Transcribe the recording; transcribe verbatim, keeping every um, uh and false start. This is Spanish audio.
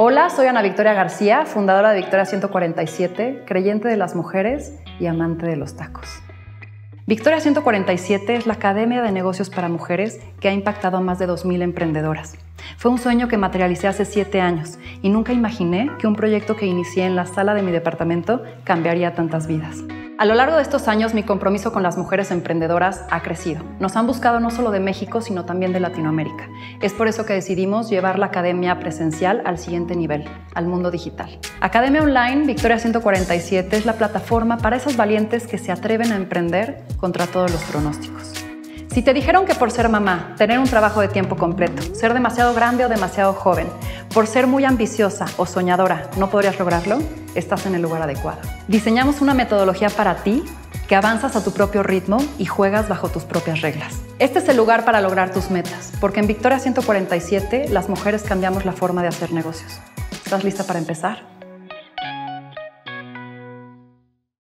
Hola, soy Ana Victoria García, fundadora de Victoria ciento cuarenta y siete, creyente de las mujeres y amante de los tacos. Victoria ciento cuarenta y siete es la academia de negocios para mujeres que ha impactado a más de dos mil emprendedoras. Fue un sueño que materialicé hace siete años y nunca imaginé que un proyecto que inicié en la sala de mi departamento cambiaría tantas vidas. A lo largo de estos años, mi compromiso con las mujeres emprendedoras ha crecido. Nos han buscado no solo de México, sino también de Latinoamérica. Es por eso que decidimos llevar la academia presencial al siguiente nivel, al mundo digital. Academia Online Victoria ciento cuarenta y siete es la plataforma para esas valientes que se atreven a emprender contra todos los pronósticos. Si te dijeron que por ser mamá, tener un trabajo de tiempo completo, ser demasiado grande o demasiado joven, por ser muy ambiciosa o soñadora, no podrías lograrlo, estás en el lugar adecuado. Diseñamos una metodología para ti que avanzas a tu propio ritmo y juegas bajo tus propias reglas. Este es el lugar para lograr tus metas, porque en Victoria ciento cuarenta y siete las mujeres cambiamos la forma de hacer negocios. ¿Estás lista para empezar?